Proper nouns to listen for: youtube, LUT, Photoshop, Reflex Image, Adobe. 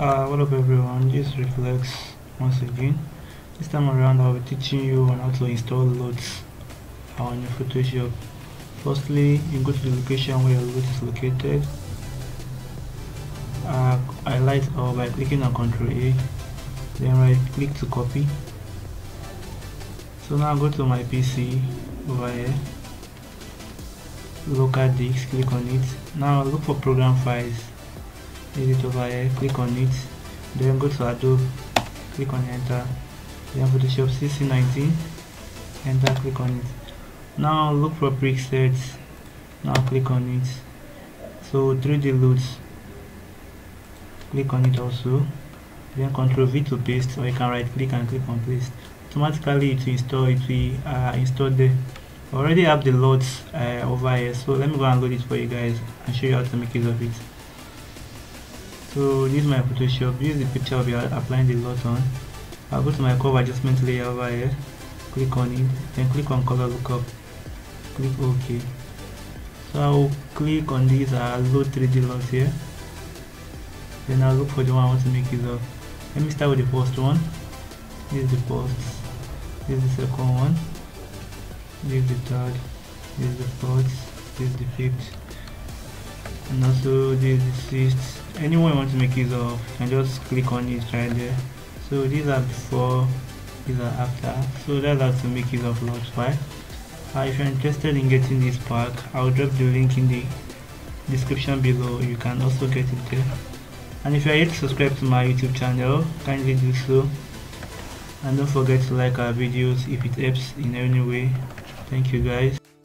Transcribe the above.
What up everyone, this is Reflex once again. This time around I'll be teaching you on how to install LUTs on your Photoshop. Firstly, you go to the location where your LUT is located. Highlight all by clicking on Ctrl A, then right click to copy. So now go to my PC over here, local disk, click on it. Now look for program files, edit over here, click on it, then go to Adobe, click on enter, then Photoshop CC19, enter, click on it. Now look for presets, now click on it. So 3D LUTs, click on it also, then Ctrl V to paste, or you can right click and click on paste. Automatically it will install, there. I already have the LUTs over here, so let me go and load it for you guys and show you how to make use of it. So this is my Photoshop, this is the picture I'll be applying the LUT on. I'll go to my curve adjustment layer over here, click on it, then click on color lookup, click OK. So I'll click on these LUT 3D LUTs here, then I'll look for the one I want to make use of. Let me start with the first one. This is the first, this is the second one, this is the third, this is the fourth, this is the fifth, and also this is the sixth. Anyone you want to make use of, you can just click on it right there. So these are before, these are after. So that's how to make use of LUT file. If you're interested in getting this pack, I'll drop the link in the description below. You can also get it there. And if you are yet to subscribe to my YouTube channel, kindly do so. And don't forget to like our videos if it helps in any way. Thank you guys.